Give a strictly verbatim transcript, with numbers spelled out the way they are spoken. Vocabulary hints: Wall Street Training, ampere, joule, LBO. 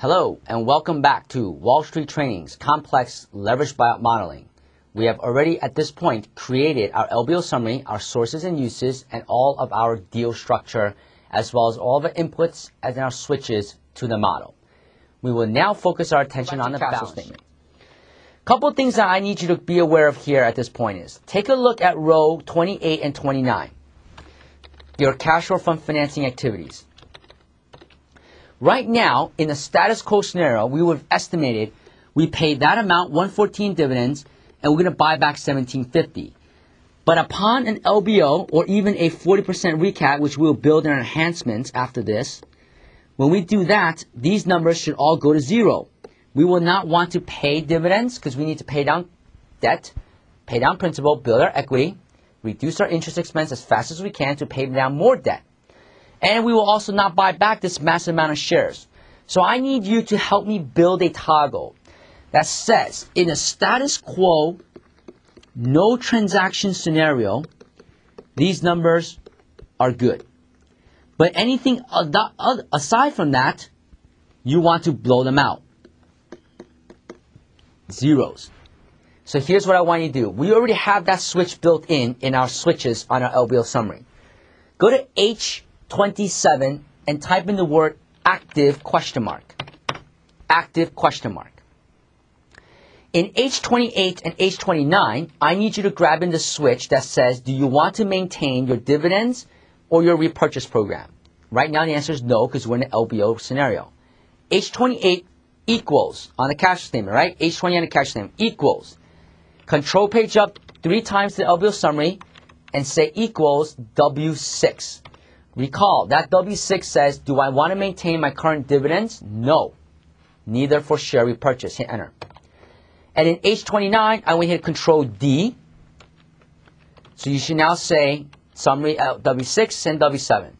Hello and welcome back to Wall Street Training's Complex Leveraged Buyout Modeling. We have already at this point created our L B O summary, our sources and uses, and all of our deal structure, as well as all of the inputs and our switches to the model. We will now focus our attention on the balance statement. A couple of things that I need you to be aware of here at this point is, take a look at row twenty-eight and twenty-nine, your cash flow from financing activities. Right now, in the status quo scenario, we would have estimated we paid that amount, one fourteen dividends, and we're going to buy back seventeen fifty. But upon an L B O or even a forty percent recap, which we'll build in enhancements after this, when we do that, these numbers should all go to zero. We will not want to pay dividends because we need to pay down debt, pay down principal, build our equity, reduce our interest expense as fast as we can to pay down more debt. And we will also not buy back this massive amount of shares. So I need you to help me build a toggle that says, in a status quo, no transaction scenario, these numbers are good. But anything aside from that, you want to blow them out. Zeros. So here's what I want you to do. We already have that switch built in in our switches on our L B O summary. Go to H twenty-seven and type in the word active question mark. Active question mark. In H twenty-eight and H twenty-nine, I need you to grab in the switch that says, do you want to maintain your dividends or your repurchase program? Right now the answer is no, because we're in an L B O scenario. H twenty-eight equals on the cash statement, right? H twenty on the cash statement equals. Control page up three times the L B O summary and say equals W six. Recall, that W six says, do I want to maintain my current dividends? No. Neither for share repurchase. Hit enter. And in H twenty-nine, I want to hit Control D. So you should now say, summary W six and W seven.